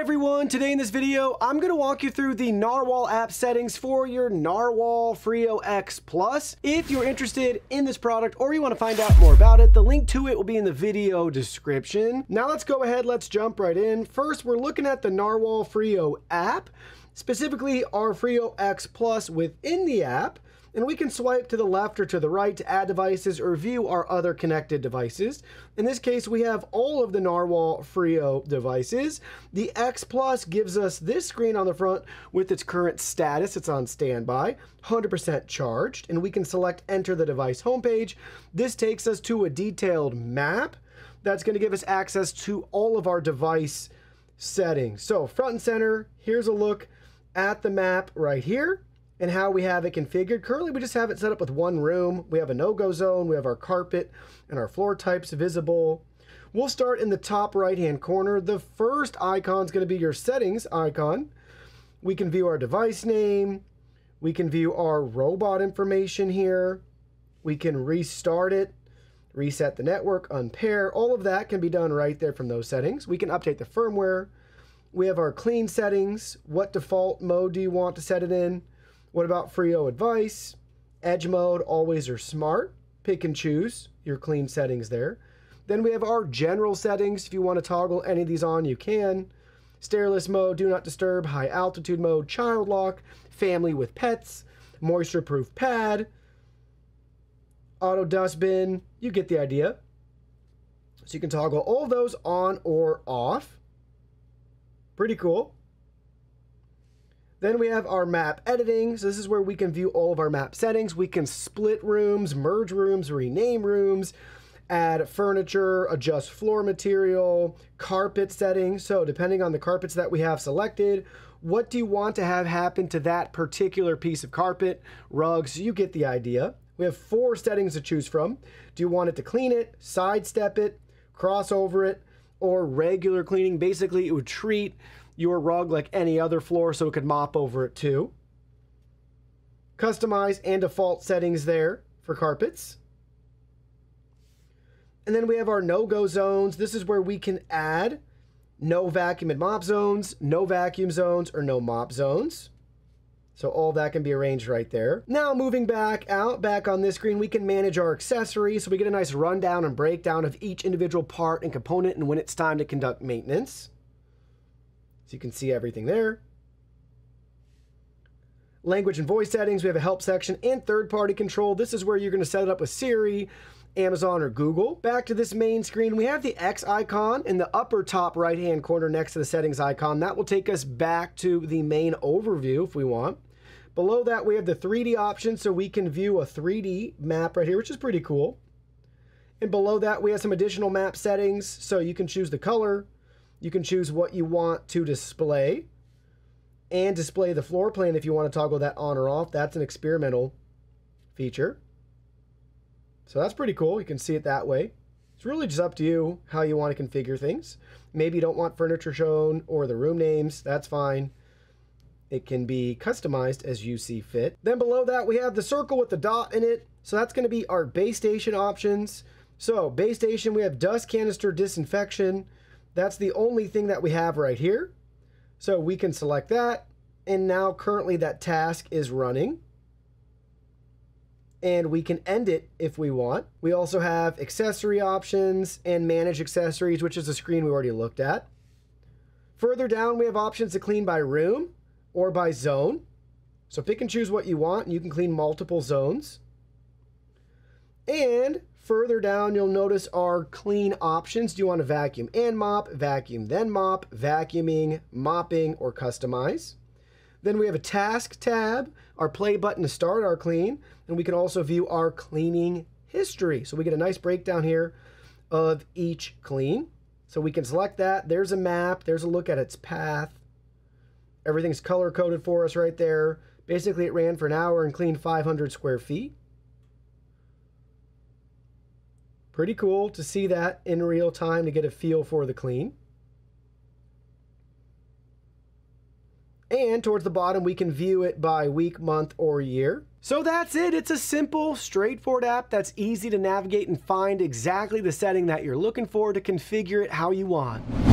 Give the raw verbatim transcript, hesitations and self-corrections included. everyone, today in this video, I'm going to walk you through the Narwal app settings for your Narwal Freo X Plus. If you're interested in this product or you want to find out more about it, the link to it will be in the video description. Now let's go ahead, let's jump right in. First, we're looking at the Narwal Freo app, specifically our Freo X Plus within the app. And we can swipe to the left or to the right to add devices or view our other connected devices. In this case, we have all of the Narwal Freo devices. The X Plus gives us this screen on the front with its current status. It's on standby, one hundred percent charged, and we can select enter the device homepage. This takes us to a detailed map that's going to give us access to all of our device settings. So front and center, here's a look at the map right here and how we have it configured. Currently, we just have it set up with one room. We have a no-go zone, we have our carpet and our floor types visible. We'll start in the top right-hand corner. The first icon is gonna be your settings icon. We can view our device name. We can view our robot information here. We can restart it, reset the network, unpair. All of that can be done right there from those settings. We can update the firmware. We have our clean settings. What default mode do you want to set it in? What about Freo advice, edge mode, always or smart? Pick and choose your clean settings there. Then we have our general settings. If you want to toggle any of these on, you can. Stairless mode, do not disturb, high altitude mode, child lock, family with pets, moisture proof pad, auto dust bin. You get the idea. So you can toggle all of those on or off. Pretty cool. Then we have our map editing. So this is where we can view all of our map settings. We can split rooms, merge rooms, rename rooms, add furniture, adjust floor material, carpet settings. So depending on the carpets that we have selected, what do you want to have happen to that particular piece of carpet, rugs? You get the idea. We have four settings to choose from. Do you want it to clean it, sidestep it, cross over it, or regular cleaning? Basically, it would treat your rug like any other floor, so it could mop over it too. Customize and default settings there for carpets. And then we have our no-go zones. This is where we can add no vacuum and mop zones, no vacuum zones, or no mop zones. So all that can be arranged right there. Now moving back out, back on this screen, we can manage our accessories. So we get a nice rundown and breakdown of each individual part and component and when it's time to conduct maintenance. So you can see everything there. Language and voice settings, we have a help section and third-party control. This is where you're gonna set it up with Siri, Amazon, or Google. Back to this main screen, we have the X icon in the upper top right-hand corner next to the settings icon. That will take us back to the main overview if we want. Below that, we have the three D option, so we can view a three D map right here, which is pretty cool. And below that, we have some additional map settings, so you can choose the color. You can choose what you want to display and display the floor plan if you want to toggle that on or off. That's an experimental feature. So that's pretty cool. You can see it that way. It's really just up to you how you want to configure things. Maybe you don't want furniture shown or the room names. That's fine. It can be customized as you see fit. Then below that, we have the circle with the dot in it. So that's going to be our base station options. So base station, we have dust canister disinfection. That's the only thing that we have right here. So we can select that. And now currently that task is running. And we can end it if we want. We also have accessory options and manage accessories, which is the screen we already looked at. Further down, we have options to clean by room or by zone. So pick and choose what you want, and you can clean multiple zones. And further down, you'll notice our clean options. Do you want to vacuum and mop, vacuum then mop, vacuuming, mopping, or customize? Then we have a task tab, our play button to start our clean, and we can also view our cleaning history. So we get a nice breakdown here of each clean. So we can select that. There's a map. There's a look at its path. Everything's color coded for us right there. Basically, it ran for an hour and cleaned five hundred square feet. Pretty cool to see that in real time to get a feel for the clean. And towards the bottom, we can view it by week, month, or year. So that's it. It's a simple, straightforward app that's easy to navigate and find exactly the setting that you're looking for to configure it how you want.